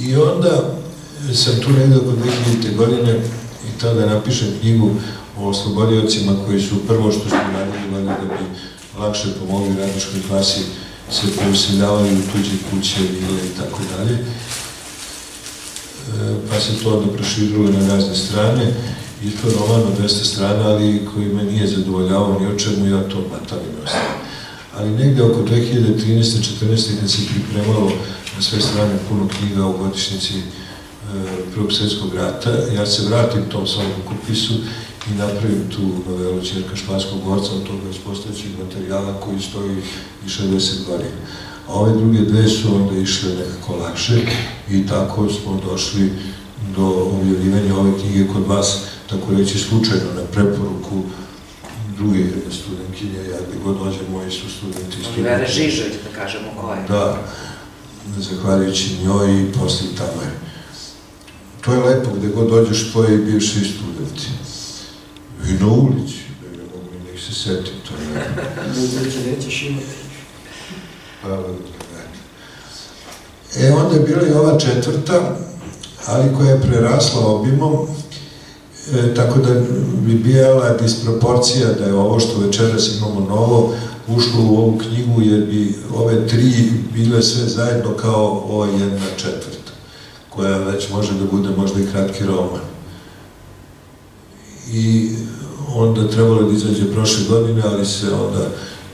I onda sam tu negdje oko 2000. godine i tada napišem knjigu o oslobodiocima koji su prvo što su radili da bi lakše pomogli radničkoj klasi se preuseljavali u tuđe kuće, vile i tako dalje. Pa se to onda proširilo na razne strane. Isto roman od 200 strana, ali koji me nije zadovoljavao ni o čemu, ja to batalim ostavim. Ali negdje oko 2013-2014. kad se pripremalo na sve strane puno knjiga o godišnjici Prvog svjetskog rata, ja se vratim tom samom rukopisu i napravim tu novelu Ćerka španskog borca od toga iz postojećih materijala koji stoji više od 10 godina. A ove druge dve su onda išle nekako lakše i tako smo došli do objavljivanja ove knjige kod vas, tako reći slučajno, na preporuku druge jedne studentkinje, ja gdje god dođem, moji su studenti i studenti. Olivera Žiželj, da kažemo koje. Da, zahvaljujući njoj i poslije tamo je. To je lepo, gdje god dođeš, tvoji bivši studenti. I na ulici, da ga mogu i nek se setim, to je lepo. Na ulici nećeš imati. Hvala, gledajte. E, onda je bila i ova četvrta, ali koja je prerasla obimom, tako da bi bila disproporcija da je ovo što večeras imamo novo ušlo u ovu knjigu, jer bi ove tri bile sve zajedno kao ova jedna četvrta, koja već može da bude možda i kratki roman. I onda trebalo da izađe prošle godine, ali se onda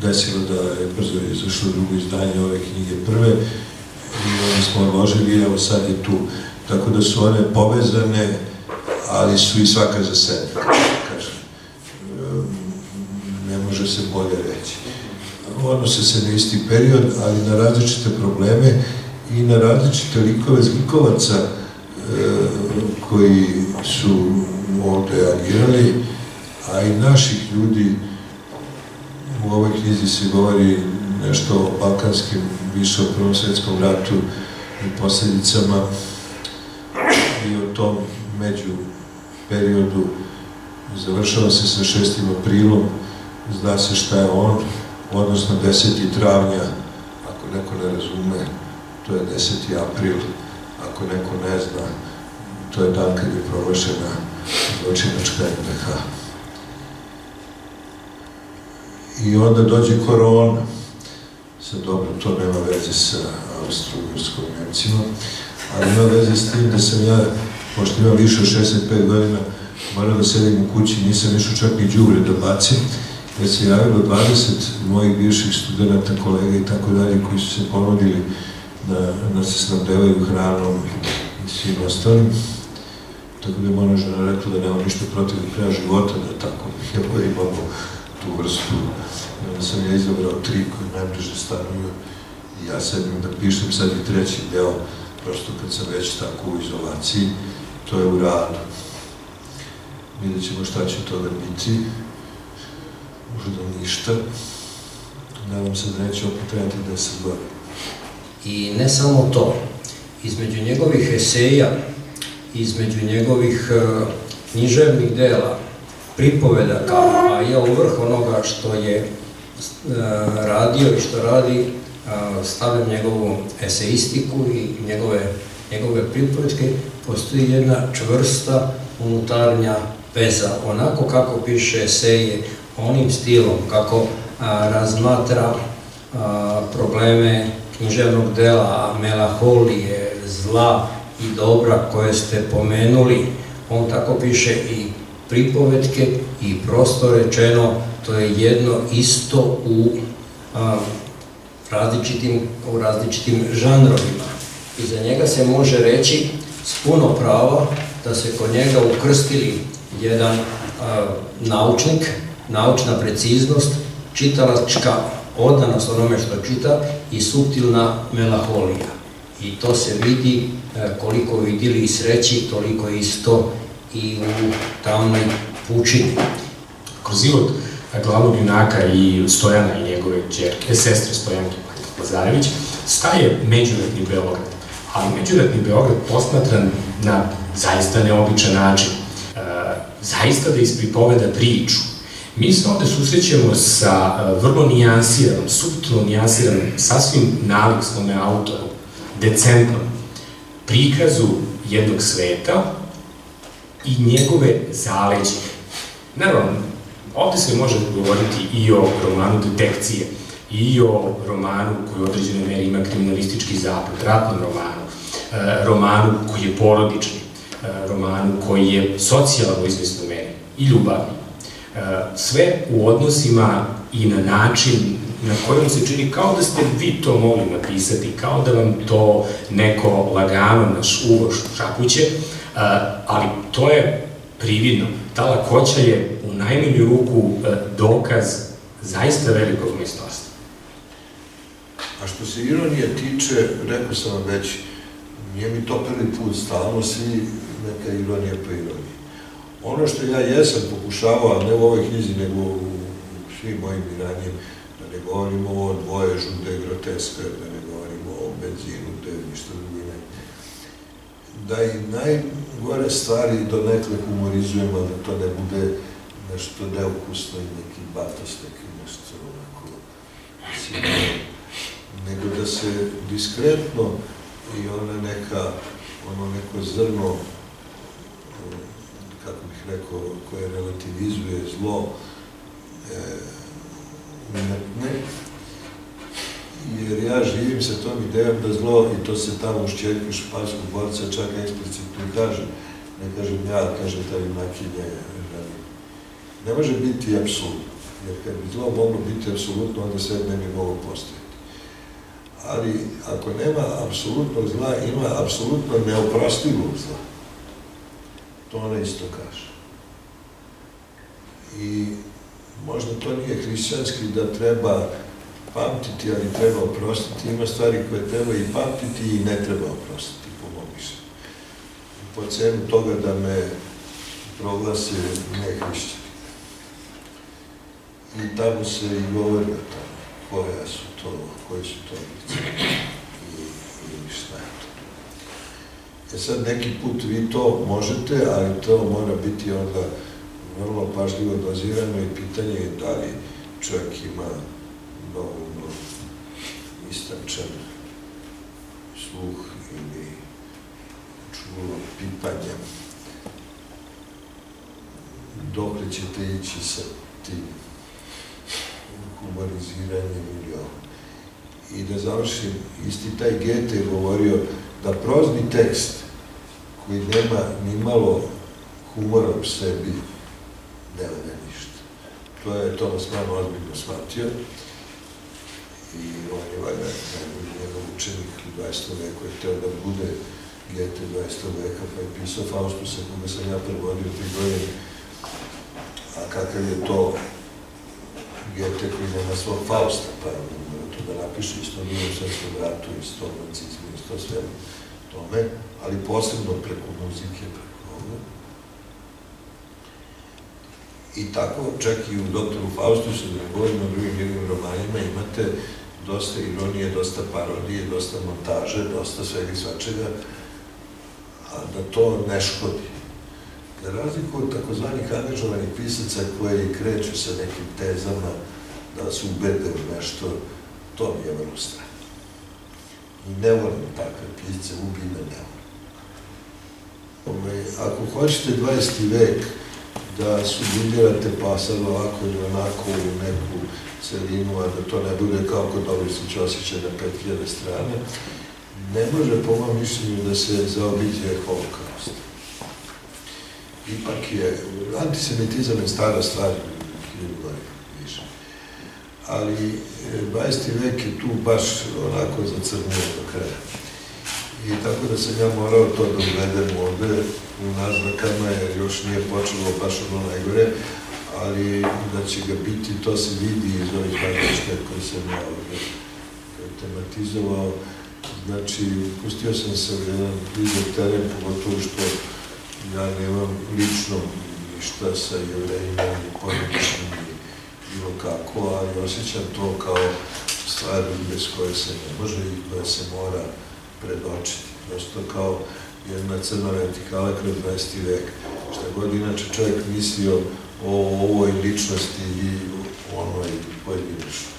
desilo da je brzo izašlo drugo izdanje ove knjige prve i onda smo odložili i evo sad je tu. Tako da su one povezane, ali su i svaka za sebe, kažem. Ne može se bolje reći. Odnose se na isti period, ali na različite probleme i na različite likove zlikovaca koji su ovdje agirali, a i naših ljudi. U ovoj knjizi se govori nešto o balkanskim, više o Prvom svjetskom ratu i posljedicama, i o tom među periodu. Završava se sa 6. aprilom, zna se šta je on, odnosno 10. travnja, ako neko ne razume, to je 10. april, ako neko ne zna, to je dan kad je proglašena zločinačka NDH. I onda dođe korona, sad dobro, to nema veze sa Austro-Ugarskom Nemcima, ali ima veze s tim da sam ja, pošto imam više od 65 godina, moram da sedim u kući, nisam išao čak ni đubre da bacim, jer se javilo 20 mojih bivših studenta, kolega i tako dalje, koji su se ponudili da se snabdevaju hranom i svim ostalim. Tako da je moja žena rekla da nema ništa protiv kraja života, da tako imamo tu vrstu. Onda sam ja izabrao tri koje najbliže stanuju i ja sedim da pišem sad i treći deo, prosto kad sam već tako u izolaciji, to je u radu. Vidjet ćemo šta će toga biti, možda ništa. Nadam se da neće opet trebati 10 godina. I ne samo to, između njegovih eseja, između njegovih književnih dela, pripovedaka, a je u vrh onoga što je radio i što radi, stavljam njegovu eseistiku i njegove pripovetke, postoji jedna čvrsta unutarnja veza, onako kako piše eseje, onim stilom kako razmatra probleme književnog dela, melaholije, zla i dobra koje ste pomenuli, on tako piše i pripovetke i prosto rečeno to je jedno isto u različitim žanrovima. I za njega se može reći s puno prava da se kod njega ukrstili jedan naučnik, naučna preciznost, čitalačka odanost onome što čita i suptilna melaholija. I to se vidi, koliko vidjeli i sreći, toliko isto i u tamnoj pučini. Kroz život glavnog junaka i Stojana i njegove ćerke, sestre Stojanke Lazarević, staje međuratni Beograd, ali međuratni Beograd posmatran na zaista neobičan način, zaista da ispripoveda priču. Mi se ovde susrećemo sa vrlo nijansiranom, subtilno nijansiranom, sasvim naliksnom autorom, decentnom, prikazu jednog sveta i njegove zaleđe. Naravno, ovde se može govoriti i o romanu detekcije, i o romanu koji u određenoj meri ima kriminalistički zaplet, ratnom romanu, romanu koji je porodični, romanu koji je socijalno u izvesnoj meri i ljubavni. Sve u odnosima i na način na kojem se čini kao da ste vi to mogli napisati, kao da vam to neko lagano naš uvoš šapuće, ali to je prividno. Ta lakoća je u najmanju ruku dokaz zaista velikog majstorstva. A što se ironije tiče, rekao sam vam već, nije mi to prvi put, stalno svi neka ironija pa ironija. Ono što ja jesam pokušavao, ne u ovoj knjizi, nego u svim mojim iranjem, da ne govorimo o dvoježu, da je groteska, da ne govorimo o benzinu, da je ništa drugine. Da i najgore stvari do nekle humorizujemo, da to ne bude nešto neukusno i neki batos, neki nešto onako sigurno. Nego da se diskretno i ono neko zrno, kako bih rekao, koje relativizuje zlo, umetne, jer ja živim sa tom idejom da zlo, i to se tamo u Šćerki španskog borca čak eksplicitno kaže, ne kažem ja, kažem ta junakinja, ne može biti apsolutno, jer kad bi zlo moglo biti apsolutno, onda sve ne bi moglo postojati. Ali ako nema apsolutnog zla, ima apsolutno neoprostivog zla. To ona isto kaže. I možda to nije hrišćanski da treba pamtiti, ali treba oprostiti. Ima stvari koje treba i pamtiti i ne treba oprostiti, po mom mišljenju. Po cenu toga da me proglase nehrišćani. I tamo se i govori o tome koje su to lice i šta je to. E sad, neki put vi to možete, ali to mora biti onda vrlo pažljivo dozirano i pitanje je da li čovjek ima dovoljno istančan sluh ili čulo pipanja. Dokle ćete ići sa tim humaniziranjem ili ovo. I da završim, isti taj Goethe je govorio da prozni tekst koji nema ni malo humora u sebi ne valja ništa. To je Thomas Mann ozbiljno shvatio i on je valjda njegov učenik u 20. veku je hteo da bude Goethe 20. veka, pa je pisao Faustusa koga sam ja prevodio 3 godine, a kakav je to Goethe koji nema svog Fausta, pa je mora to da napiše isto o Drugom svetskom ratu, isto o nacizmu, isto sve tome, ali posebno preko muzike, preko ovoga. I tako, čak i u Doktoru Faustusu, da govorimo o drugim njegovim romanima, imate dosta ironije, dosta parodije, dosta montaže, dosta svega i svačega, a da to ne škodi. Za razliku od takozvanih angažovanih pisaca koji kreću sa nekim tezama da se ubede u nešto, to mi je vrlo strano. I ne volim takve pisce, ubine ne volim. Ako hoćete 20. vek da sublimirate pa sad ovako ili onako u neku celinu, a da to ne bude kao kod Dobristić osjećaj na 5000 strane, ne može po mom mišljenju da se zaobiđe Holokaust. Ipak je, antisemitizam je stara stvar, više. Ali 20. vek je tu baš onako zacrnio do kraja. I tako da sam ja morao to da uvedem ovde u naznakama, jer još nije počelo baš ono najgore, ali da će ga biti, to se vidi iz ovih različita koje sam ja ovde tematizovao. Znači, pustio sam se u jedan blizak teren, pogotovo što ja nemam lično ništa sa jevrejima ili porodičnim ili bilo kako, ali osjećam to kao stvar bez koje se ne može i koja se mora predočiti. Prosto kao jedna crna vertikala kroz 20. vek. Šta god inače čovjek mislio o ovoj ličnosti i onoj pojedinačnoj.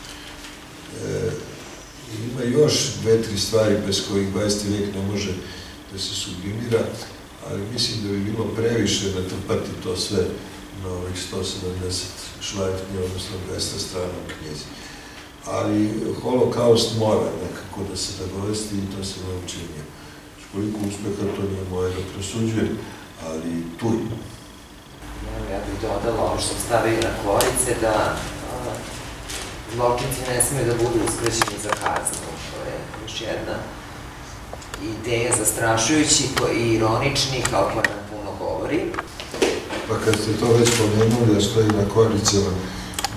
Ima još 2-3 stvari bez kojih 20. vek ne može da se sublimira, ali mislim da bi bilo previše natrpati to sve na ovih 170 šlajtnji, odnosno 200 strana u knjizi. Ali holokaust mora nekako da se nagovesti i to se ne učinio. Koliko uspeha to nije moje da prosuđujem, ali tu ima. Ja bih dodala ovo što stavaju na korice, da zločinci ne smiju da budu uskraćeni za kaznu. To je još jedna ideja zastrašujući i ironičnih, ali koja nam puno govori. Pa kad ste to već pomenuli da stoji na koricama,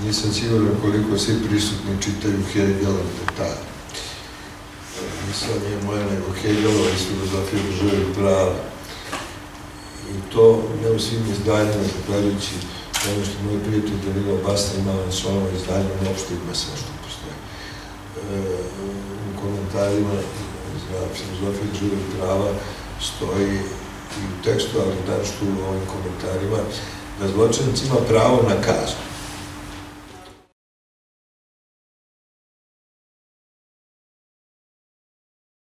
nisam siguran koliko svi prisutni čitaju Hegelove detalje. Misla nije moja, nego Hegelova iz filozofije države i prava. I to ne u svim izdanjima, zahvaljujući ono što moj prijatelj Danilo Basta imao na svojom izdanju, uopšte ima sve što postoje. U komentarima za filozofiju države i prava stoji i u tekstu, ali naročito u ovim komentarima, da zločinac ima pravo na kaznu.